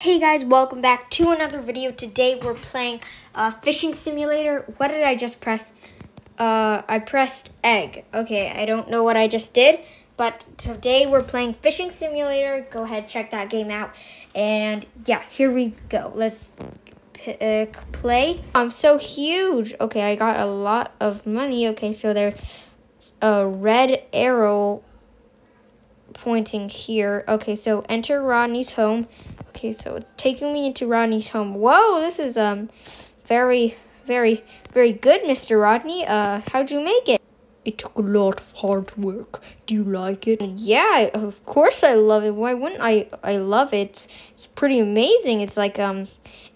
Hey guys, welcome back to another video. Today we're playing Fishing Simulator. What did I just press? I pressed egg. Okay, I don't know what I just did, but today we're playing Fishing Simulator. Go ahead, check that game out. And yeah, here we go. Let's play. I'm so huge. Okay, I got a lot of money. Okay, so there's a red arrow pointing here. Okay, so enter Rodney's home. Okay, so it's taking me into Rodney's home. Whoa, this is very, very, very good, Mr. Rodney. How'd you make it? It took a lot of hard work. Do you like it? Yeah, of course I love it. Why wouldn't I? I love it. It's pretty amazing. It's like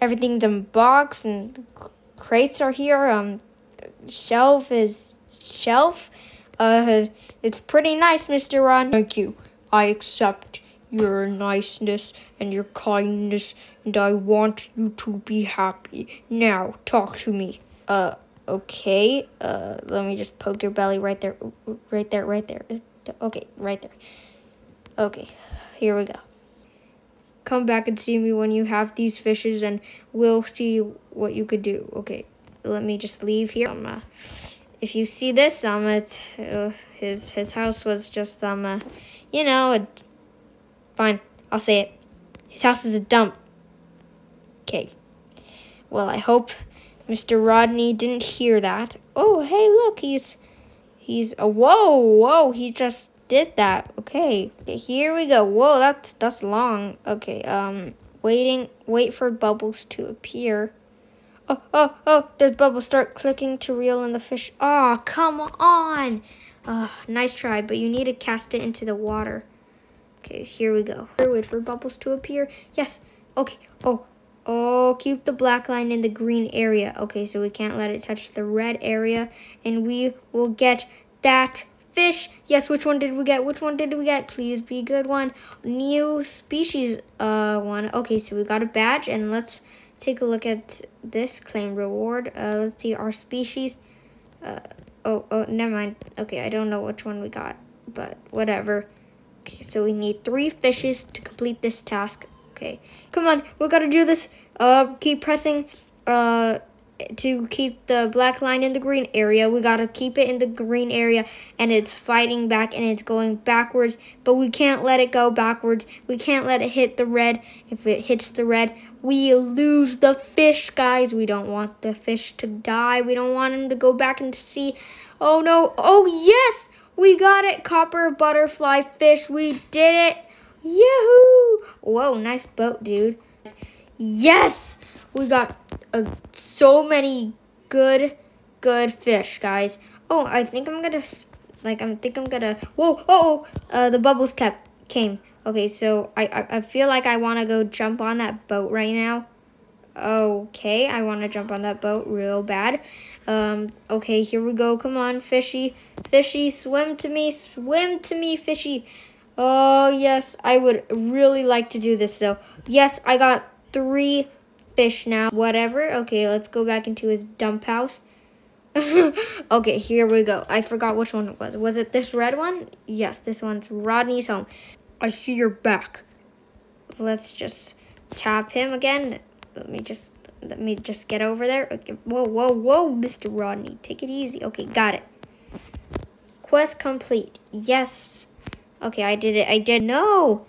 everything's in box and crates are here. Shelf. It's pretty nice, Mr. Rodney. Thank you. I accept your niceness and your kindness, and I want you to be happy. Now, talk to me. Okay. Let me just poke your belly right there. Right there. Okay, right there. Okay, here we go. Come back and see me when you have these fishes, and we'll see what you could do. Okay, let me just leave here. If you see this, his house was just, you know, fine, I'll say it. His house is a dump. Okay. Well, I hope Mr. Rodney didn't hear that. Oh, hey, look, whoa, he just did that. Okay. Here we go. Whoa, that's long. Okay. Wait for bubbles to appear. Oh, there's bubbles. Start clicking to reel in the fish. Oh, come on. Oh, nice try, but you need to cast it into the water. Okay, here we go. Wait for bubbles to appear. Yes. Okay. Oh, keep the black line in the green area. Okay, so we can't let it touch the red area. And we will get that fish. Yes, which one did we get? Please be a good one. New species one. Okay, so we got a badge. And let's take a look at this claim reward. Let's see our species. Oh, never mind. Okay, I don't know which one we got, but whatever. Okay, so we need 3 fishes to complete this task. Okay, come on, we gotta do this. Keep pressing to keep the black line in the green area. We gotta keep it in the green area, and it's fighting back, and it's going backwards, but we can't let it go backwards. We can't let it hit the red. If it hits the red, we lose the fish, guys. We don't want the fish to die. We don't want him to go back into sea. Oh, no. Oh, yes! We got it, copper butterfly fish. We did it. Yahoo! Whoa, nice boat, dude. Yes! We got so many good fish, guys. Oh, I think I'm gonna, whoa, the bubbles came. Okay, so I feel like I wanna go jump on that boat right now. Okay, I want to jump on that boat real bad. Okay, here we go. Come on, fishy. Fishy, swim to me. Swim to me, fishy. Oh, yes. I would really like to do this, though. Yes, I got 3 fish now. Whatever. Okay, let's go back into his dump house. Okay, here we go. I forgot which one it was. Was it this red one? Yes, this one's Rodney's home. I see your back. Let's just tap him again. Let me just get over there. Okay. Whoa, Mr. Rodney, take it easy. Okay, got it. Quest complete. Yes. Okay, I did. No.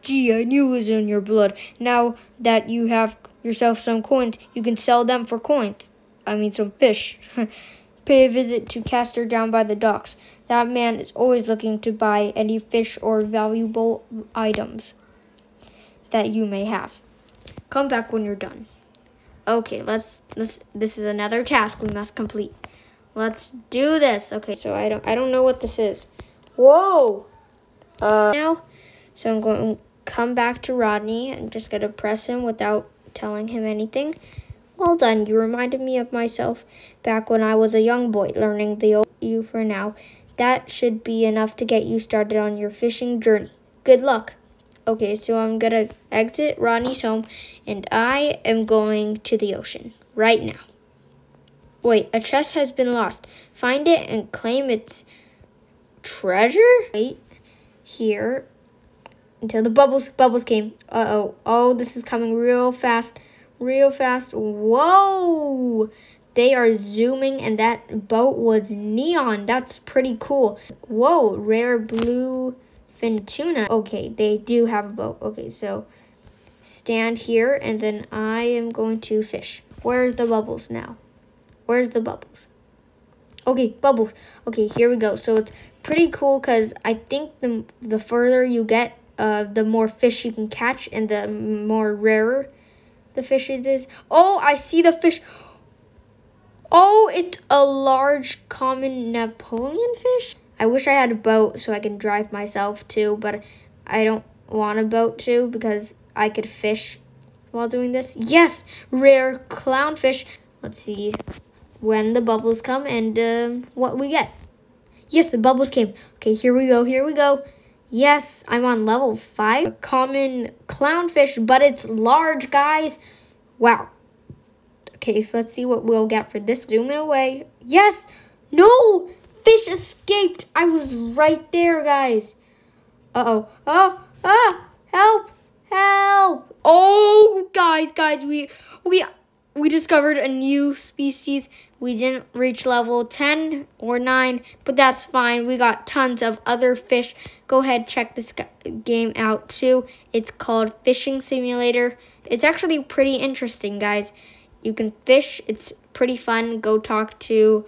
Gee, I knew it was in your blood. Now that you have yourself some coins, you can sell them for coins. I mean, some fish. Pay a visit to Castor down by the docks. That man is always looking to buy any fish or valuable items that you may have. Come back when you're done. Okay, this is another task we must complete. Let's do this. Okay, so I don't know what this is. Whoa. Now, so I'm going to come back to Rodney. I'm just going to press him without telling him anything. Well done. You reminded me of myself back when I was a young boy learning the old you for now. That should be enough to get you started on your fishing journey. Good luck. Okay, so I'm gonna exit Rodney's home, and I am going to the ocean right now. Wait, a chest has been lost. Find it and claim its treasure. Right here. until the bubbles came. Uh-oh. Oh, this is coming real fast. Real fast. Whoa! They are zooming, and that boat was neon. That's pretty cool. Whoa, rare blue fin tuna. Okay, they do have a boat. Okay, so stand here, and then I am going to fish. Where's the bubbles now? Where's the bubbles? Okay, bubbles. Okay, here we go. So it's pretty cool because I think the further you get, the more fish you can catch, and the more rarer the fish it is. Oh, I see the fish. Oh, it's a large common Napoleon fish. I wish I had a boat so I can drive myself too, but I don't want a boat too because I could fish while doing this. Yes, rare clownfish. Let's see when the bubbles come and what we get. Yes, the bubbles came. Okay, here we go, here we go. Yes, I'm on level 5. A common clownfish, but it's large, guys. Wow. Okay, so let's see what we'll get for this. Zoom it away. Yes! No! Fish escaped! I was right there, guys. Uh-oh. Oh! Ah! Help! Help! Oh, guys, we discovered a new species. We didn't reach level 10 or 9, but that's fine. We got tons of other fish. Go ahead, check this game out, too. It's called Fishing Simulator. It's actually pretty interesting, guys. You can fish. It's pretty fun. Go talk to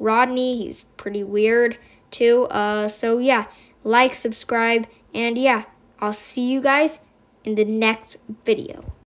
Rodney. He's pretty weird, too. So, yeah, like, subscribe, and, yeah, I'll see you guys in the next video.